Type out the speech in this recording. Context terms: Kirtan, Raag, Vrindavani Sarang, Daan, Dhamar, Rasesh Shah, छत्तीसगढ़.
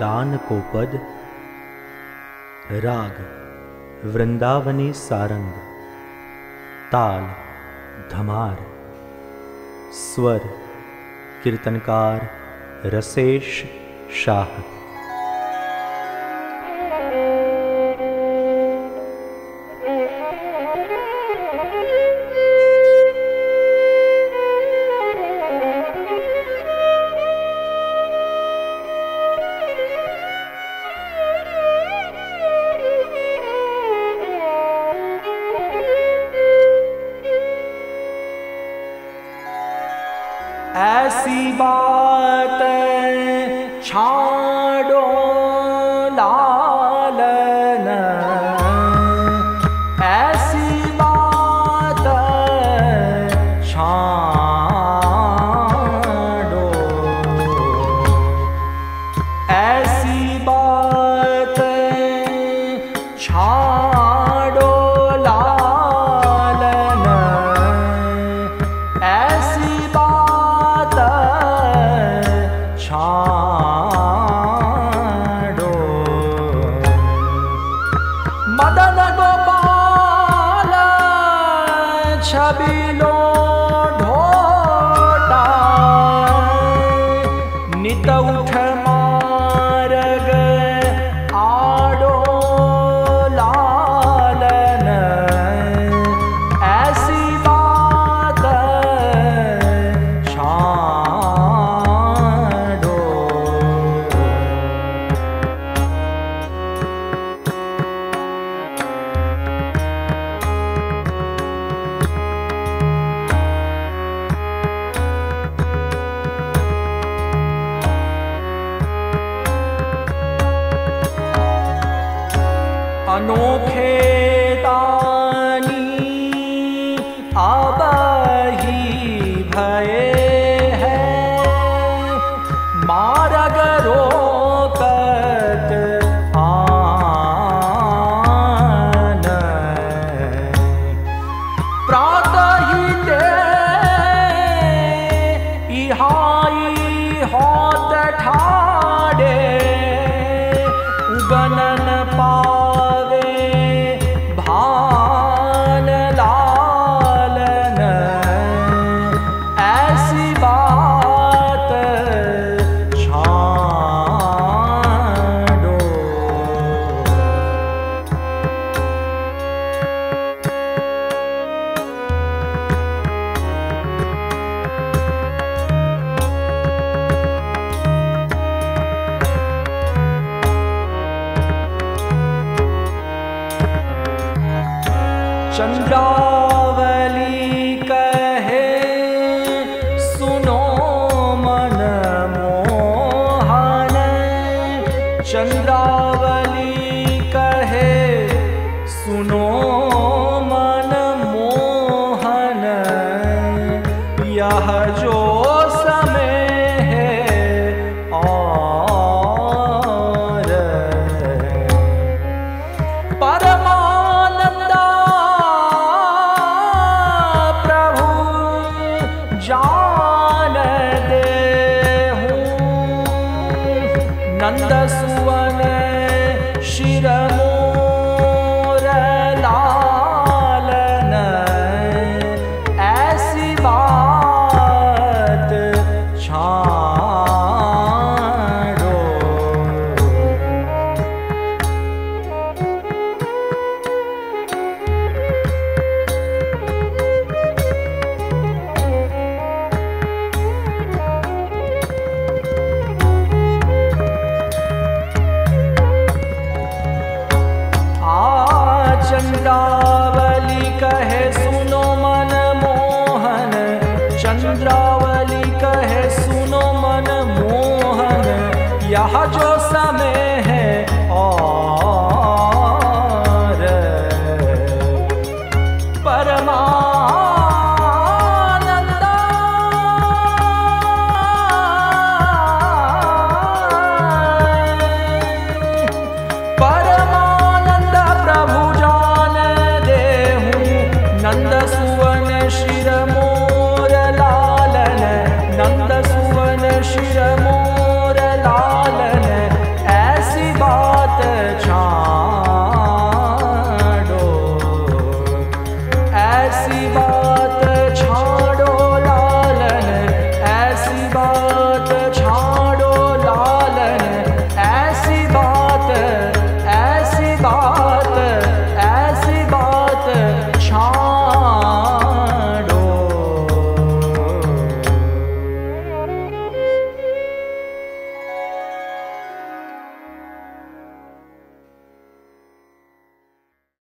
दान को पद। राग वृंदावनी सारंग, ताल धमार, स्वर कीर्तनकार रसेश शाह। ऐसी बात छाड़ो लालन, ऐसी बात छाड़ो, ऐसी बात छाड़ो लालन, ऐसी छबिलो ढोटा नित उठ मार्ग आडो लालन, ऐसी बात छाड़ो। अनोखे दानी अब ही भये हैं, मार्ग रोकत आन, प्रातः ही ते इहाई होत ठाड़े, उगनन पावे भान लालन, ऐसी बात छाड़ो। चंद्रावली कहे सुनो मन मोहन, चंद्रावली कहे सुनो मन मोहन, यह जो समय है और परमा जान दे हूँ, नंद सुवन शिर मोर लालन, ऐसी बात छाड़ो। चंद्रावली कहे सुनो मन मोहन, चंद्रावली कहे सुनो मन मोहन, यह जो समय है और परमानंद, नंद सुवन शिर मोर लालन, नंद सुवन शिर मोर लालन। ऐसी बात